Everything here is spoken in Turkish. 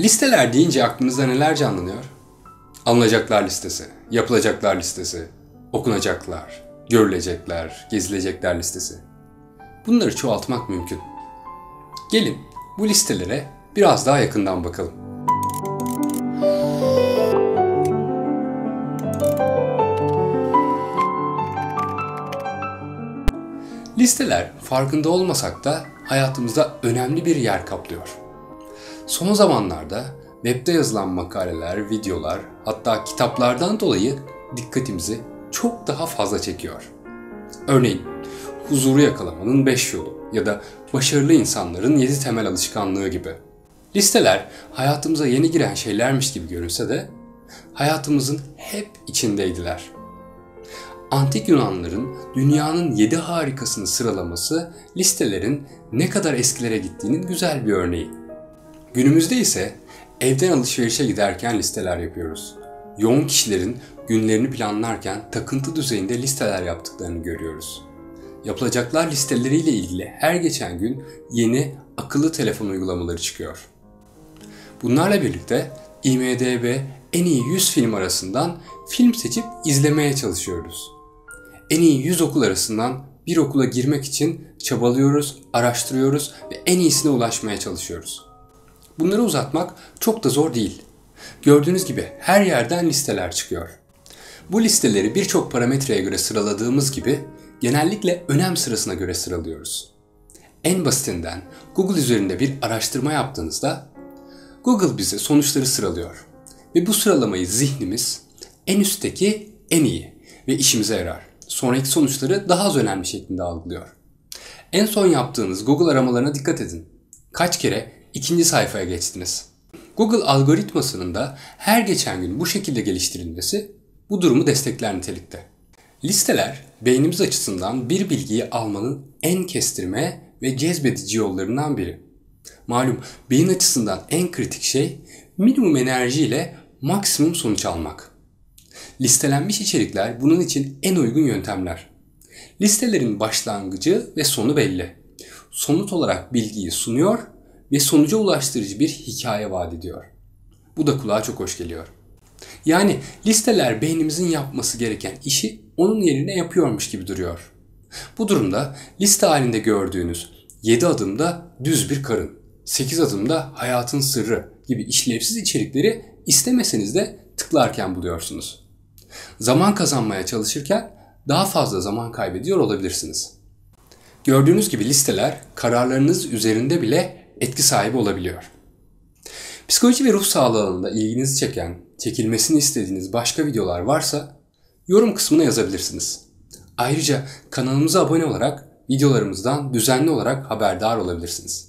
Listeler deyince aklınızda neler canlanıyor? Alınacaklar listesi, yapılacaklar listesi, okunacaklar, görülecekler, gezilecekler listesi. Bunları çoğaltmak mümkün. Gelin bu listelere biraz daha yakından bakalım. Listeler farkında olmasak da hayatımızda önemli bir yer kaplıyor. Son zamanlarda webde yazılan makaleler, videolar, hatta kitaplardan dolayı dikkatimizi çok daha fazla çekiyor. Örneğin, huzuru yakalamanın 5 yolu ya da başarılı insanların 7 temel alışkanlığı gibi. Listeler hayatımıza yeni giren şeylermiş gibi görünse de hayatımızın hep içindeydiler. Antik Yunanların dünyanın 7 harikasını sıralaması listelerin ne kadar eskilere gittiğinin güzel bir örneği. Günümüzde ise evden alışverişe giderken listeler yapıyoruz. Yoğun kişilerin günlerini planlarken takıntı düzeyinde listeler yaptıklarını görüyoruz. Yapılacaklar listeleriyle ilgili her geçen gün yeni akıllı telefon uygulamaları çıkıyor. Bunlarla birlikte IMDb en iyi 100 film arasından film seçip izlemeye çalışıyoruz. En iyi 100 okul arasından bir okula girmek için çabalıyoruz, araştırıyoruz ve en iyisine ulaşmaya çalışıyoruz. Bunları uzatmak çok da zor değil. Gördüğünüz gibi her yerden listeler çıkıyor. Bu listeleri birçok parametreye göre sıraladığımız gibi genellikle önem sırasına göre sıralıyoruz. En basitinden Google üzerinde bir araştırma yaptığınızda Google bize sonuçları sıralıyor ve bu sıralamayı zihnimiz en üstteki en iyi ve işimize yarar, sonraki sonuçları daha az önemli şeklinde algılıyor. En son yaptığınız Google aramalarına dikkat edin. Kaç kere ikinci sayfaya geçtiniz? Google algoritmasının da her geçen gün bu şekilde geliştirilmesi bu durumu destekler nitelikte. Listeler beynimiz açısından bir bilgiyi almanın en kestirme ve cezbedici yollarından biri. Malum beyin açısından en kritik şey minimum enerji ile maksimum sonuç almak. Listelenmiş içerikler bunun için en uygun yöntemler. Listelerin başlangıcı ve sonu belli. Somut olarak bilgiyi sunuyor ve sonuca ulaştırıcı bir hikaye vaat ediyor. Bu da kulağa çok hoş geliyor. Yani listeler beynimizin yapması gereken işi onun yerine yapıyormuş gibi duruyor. Bu durumda liste halinde gördüğünüz 7 adımda düz bir karın, 8 adımda hayatın sırrı gibi işlevsiz içerikleri istemeseniz de tıklarken buluyorsunuz. Zaman kazanmaya çalışırken daha fazla zaman kaybediyor olabilirsiniz. Gördüğünüz gibi listeler kararlarınız üzerinde bile etki sahibi olabiliyor. Psikoloji ve ruh sağlığı alanında ilginizi çeken, çekilmesini istediğiniz başka videolar varsa yorum kısmına yazabilirsiniz. Ayrıca kanalımıza abone olarak videolarımızdan düzenli olarak haberdar olabilirsiniz.